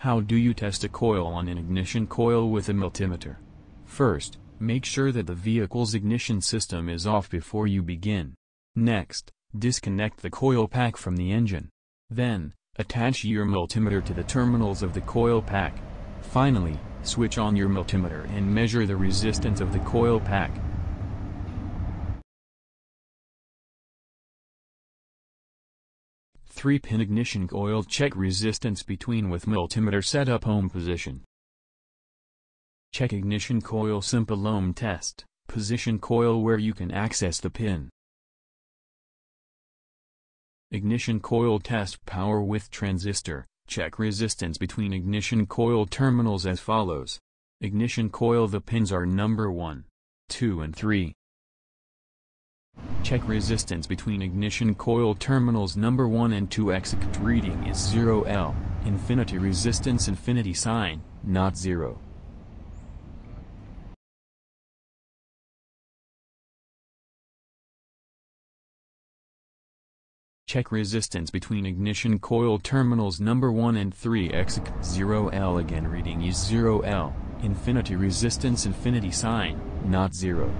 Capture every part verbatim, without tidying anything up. How do you test a coil on an ignition coil with a multimeter? First, make sure that the vehicle's ignition system is off before you begin. Next, disconnect the coil pack from the engine. Then, attach your multimeter to the terminals of the coil pack. Finally, switch on your multimeter and measure the resistance of the coil pack. three pin ignition coil. Check resistance between with multimeter set up ohm position. Check ignition coil simple ohm test, position coil where you can access the pin. Ignition coil test power with transistor. Check resistance between ignition coil terminals as follows. Ignition coil the pins are number one, two and three. Check resistance between ignition coil terminals number one and two. Exact reading is zero L, infinity resistance infinity sign, not zero. Check resistance between ignition coil terminals number one and three. Exact zero L, again reading is zero L, infinity resistance infinity sign, not zero.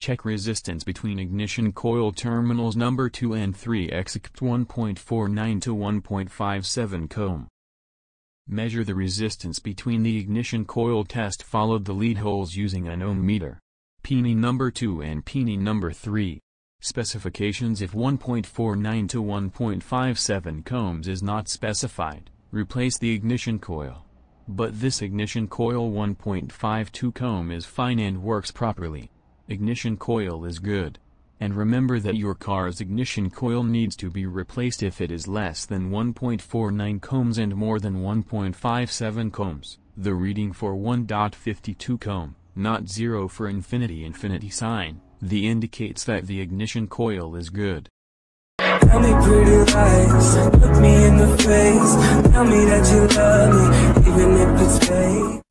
Check resistance between ignition coil terminals number two and three. Exact one point four nine to one point five seven ohm. Measure the resistance between the ignition coil test followed the lead holes using an ohm meter. P N I number two and P N I number three. Specifications: if one point four nine to one point five seven ohms is not specified, replace the ignition coil. But this ignition coil one point five two ohm is fine and works properly. Ignition coil is good. And remember that your car's ignition coil needs to be replaced if it is less than one point four nine ohms and more than one point five seven ohms, the reading for one point five two ohm, not zero for infinity infinity sign, the indicates that the ignition coil is good. Tell me pretty lies, look me in the face, tell me that you love me, even if it's fake.